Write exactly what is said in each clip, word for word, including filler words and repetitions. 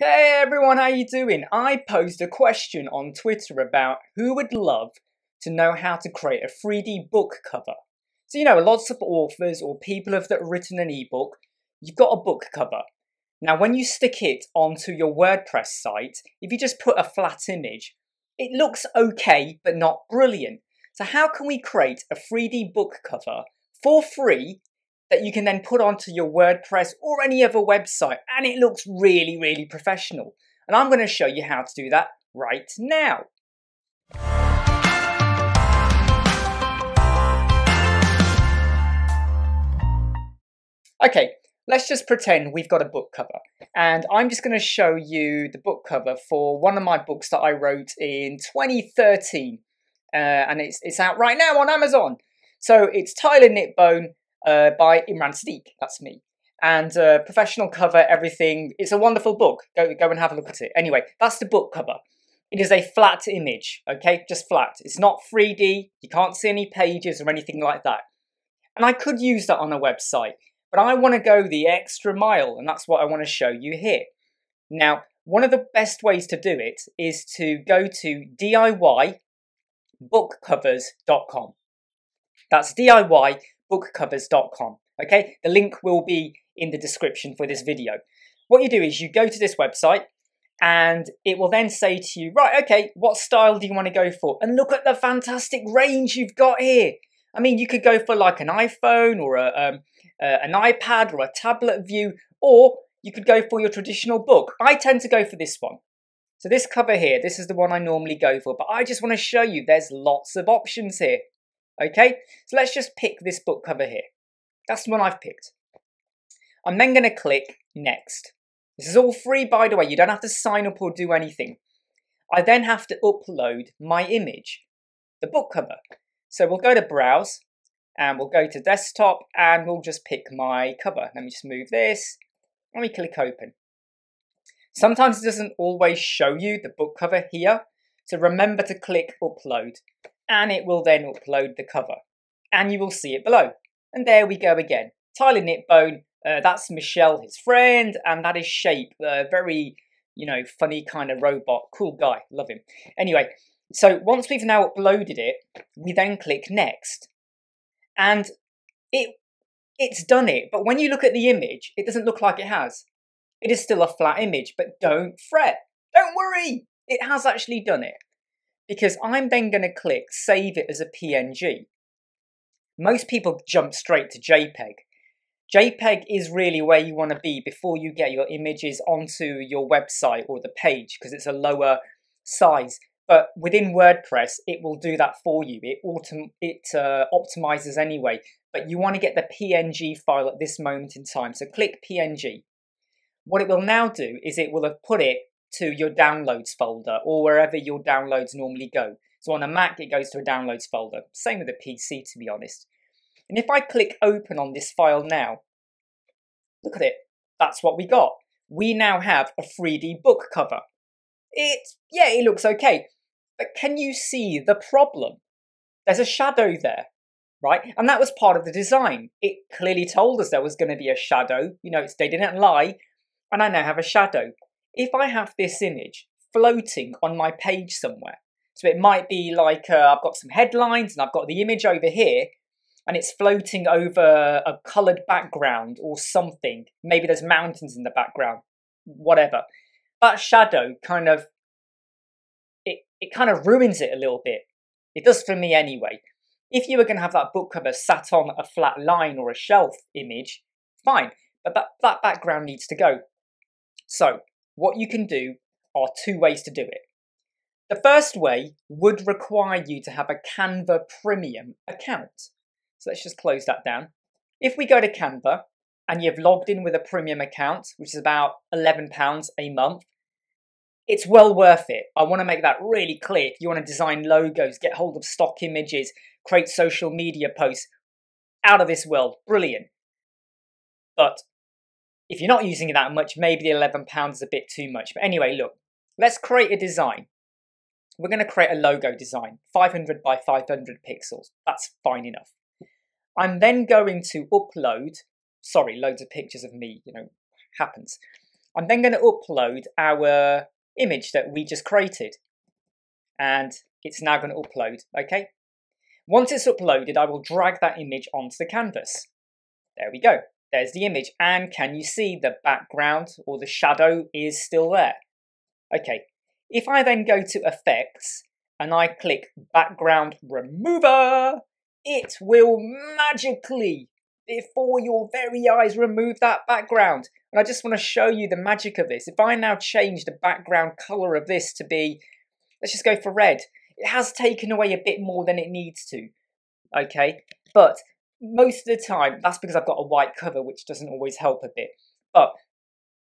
Hey everyone, how you doing? I posed a question on Twitter about who would love to know how to create a three D book cover. So you know, lots of authors or people have that written an ebook, you've got a book cover. Now when you stick it onto your WordPress site, if you just put a flat image, it looks okay but not brilliant. So how can we create a three D book cover for free that you can then put onto your WordPress or any other website and it looks really, really professional? And I'm going to show you how to do that right now. Okay, let's just pretend we've got a book cover, and I'm just going to show you the book cover for one of my books that I wrote in twenty thirteen uh, and it's, it's out right now on Amazon. So it's Tyler Nitbone, Uh, by Imran Siddiq, that's me. And uh, professional cover, everything. It's a wonderful book. Go, go and have a look at it. Anyway, that's the book cover. It is a flat image, okay? Just flat. It's not three D. You can't see any pages or anything like that. And I could use that on a website, but I want to go the extra mile, and that's what I want to show you here. Now, one of the best ways to do it is to go to D I Y book covers dot com. That's D I Y book covers dot com. Okay, the link will be in the description for this video. What you do is you go to this website and it will then say to you, right, okay, what style do you want to go for? And look at the fantastic range you've got here. I mean, you could go for like an iPhone or a, um, uh, an iPad or a tablet view, or you could go for your traditional book. I tend to go for this one. So this cover here, this is the one I normally go for, but I just want to show you there's lots of options here. Okay, so let's just pick this book cover here. That's the one I've picked. I'm then going to click next. This is all free, by the way. You don't have to sign up or do anything. I then have to upload my image, the book cover. So we'll go to browse and we'll go to desktop and we'll just pick my cover. Let me just move this. Let me click open. Sometimes it doesn't always show you the book cover here, so remember to click upload. And it will then upload the cover. And you will see it below. And there we go again. Tyler Nitbone, uh, that's Michelle, his friend, and that is Shape, a very, you know, funny kind of robot. Cool guy, love him. Anyway, so once we've now uploaded it, we then click Next. And it it's done it, but when you look at the image, it doesn't look like it has. It is still a flat image, but don't fret. Don't worry, it has actually done it. Because I'm then going to click Save It as a P N G. Most people jump straight to JPEG. JPEG is really where you want to be before you get your images onto your website or the page, because it's a lower size. But within WordPress, it will do that for you. It, autom it uh, optimizes anyway. But you want to get the P N G file at this moment in time. So click P N G. What it will now do is it will have put it to your downloads folder or wherever your downloads normally go. So on a Mac, it goes to a downloads folder. Same with a P C, to be honest. And if I click open on this file now, look at it. That's what we got. We now have a three D book cover. It's, yeah, it looks okay. But can you see the problem? There's a shadow there, right? And that was part of the design. It clearly told us there was going to be a shadow. You know, it's, they didn't lie. And I now have a shadow. If I have this image floating on my page somewhere, so it might be like uh, I've got some headlines and I've got the image over here and it's floating over a coloured background or something. Maybe there's mountains in the background, whatever. That shadow kind of, it, it kind of ruins it a little bit. It does for me anyway. If you were going to have that book cover sat on a flat line or a shelf image, fine. But that, that background needs to go. So what you can do are two ways to do it. The first way would require you to have a Canva premium account. So let's just close that down. If we go to Canva and you've logged in with a premium account, which is about eleven pounds a month, it's well worth it. I want to make that really clear. If you want to design logos, get hold of stock images, create social media posts, out of this world, brilliant. But if you're not using it that much, maybe the eleven pounds is a bit too much. But anyway, look, let's create a design. We're going to create a logo design, five hundred by five hundred pixels. That's fine enough. I'm then going to upload, sorry, loads of pictures of me, you know, happens. I'm then going to upload our image that we just created, and it's now going to upload, okay? Once it's uploaded, I will drag that image onto the canvas. There we go. There's the image, and can you see the background or the shadow is still there? Okay, if I then go to Effects and I click Background Remover, it will magically, before your very eyes, remove that background. And I just want to show you the magic of this. If I now change the background color of this to be, let's just go for red, it has taken away a bit more than it needs to, okay? But most of the time, that's because I've got a white cover, which doesn't always help a bit. But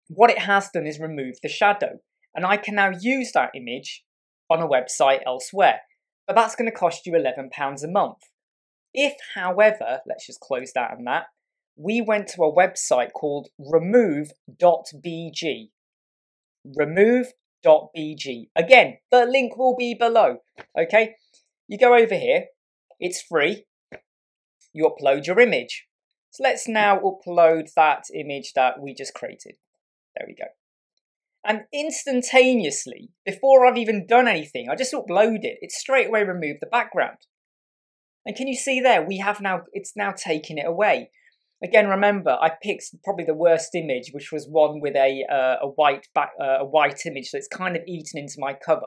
what it has done is remove the shadow. And I can now use that image on a website elsewhere. But that's going to cost you eleven pounds a month. If, however, let's just close that and that, we went to a website called remove dot b g. remove dot b g. Again, the link will be below, okay? You go over here. It's free. You upload your image. So let's now upload that image that we just created. There we go. And instantaneously, before I've even done anything, I just upload it. It's straight away removed the background. And can you see there, we have now, it's now taken it away. Again, remember, I picked probably the worst image, which was one with a, uh, a, white, back, uh, a white image that's kind of eaten into my cover.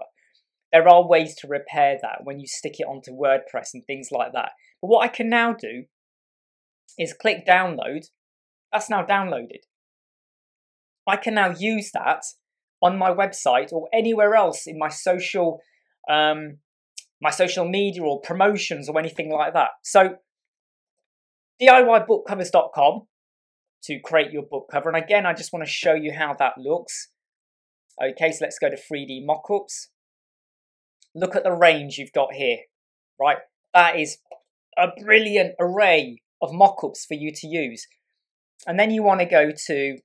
There are ways to repair that when you stick it onto WordPress and things like that. But what I can now do is click download. That's now downloaded. I can now use that on my website or anywhere else in my social, um, my social media or promotions or anything like that. So D I Y book covers dot com to create your book cover. And again, I just want to show you how that looks. Okay, so let's go to three D mockups. Look at the range you've got here, right? That is a brilliant array of mockups for you to use. And then you want to go to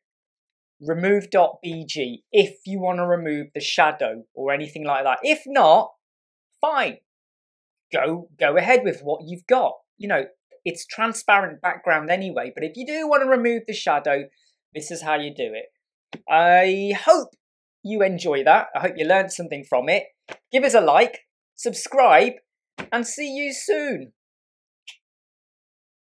remove dot b g if you want to remove the shadow or anything like that. If not, fine. Go, go ahead with what you've got. You know, it's transparent background anyway, but if you do want to remove the shadow, this is how you do it. I hope you enjoy that. I hope you learned something from it. Give us a like, subscribe, and see you soon.